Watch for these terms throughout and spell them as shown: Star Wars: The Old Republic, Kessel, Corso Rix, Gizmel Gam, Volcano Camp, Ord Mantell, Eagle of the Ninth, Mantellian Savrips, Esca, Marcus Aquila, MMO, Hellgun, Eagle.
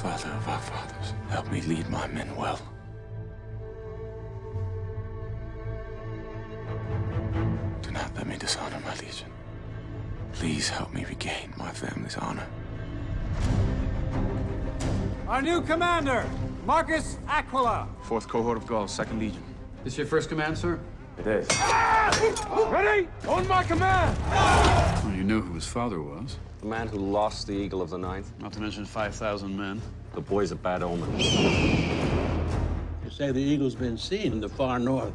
Father of our fathers, help me lead my men well. Do not let me dishonor my legion. Please help me regain my family's honor. Our new commander, Marcus Aquila. 4th cohort of Gaul, 2nd Legion. This your first command, sir? It is. Ah! Ready? On my command! Ah! Well, you knew who his father was. The man who lost the Eagle of the Ninth. Not to mention 5,000 men. The boy's a bad omen. They say the Eagle's been seen in the far north.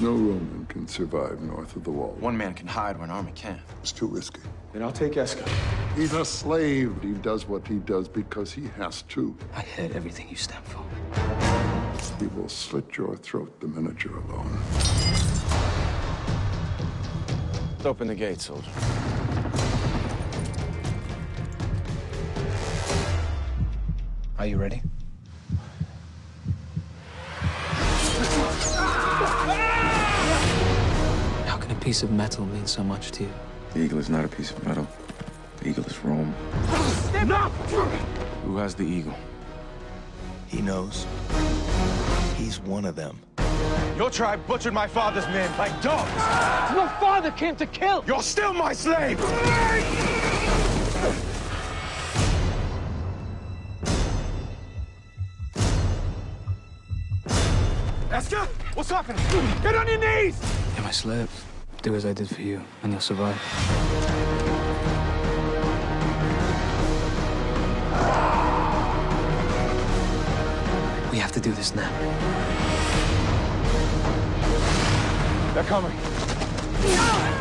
No Roman can survive north of the wall. One man can hide where an army can't. It's too risky. Then I'll take Esca. He's a slave. He does what he does because he has to. I hate everything you stand for. He will slit your throat the minute you're alone. Let's open the gate, soldier. Are you ready? How can a piece of metal mean so much to you? The Eagle is not a piece of metal. The Eagle is Rome. Stop! Who has the Eagle? He knows. He's one of them. Your tribe butchered my father's men like dogs. Your father came to kill. You're still my slave. Esca, what's happening? Get on your knees. You're my slave. Do as I did for you, and you'll survive. We have to do this now. They're coming.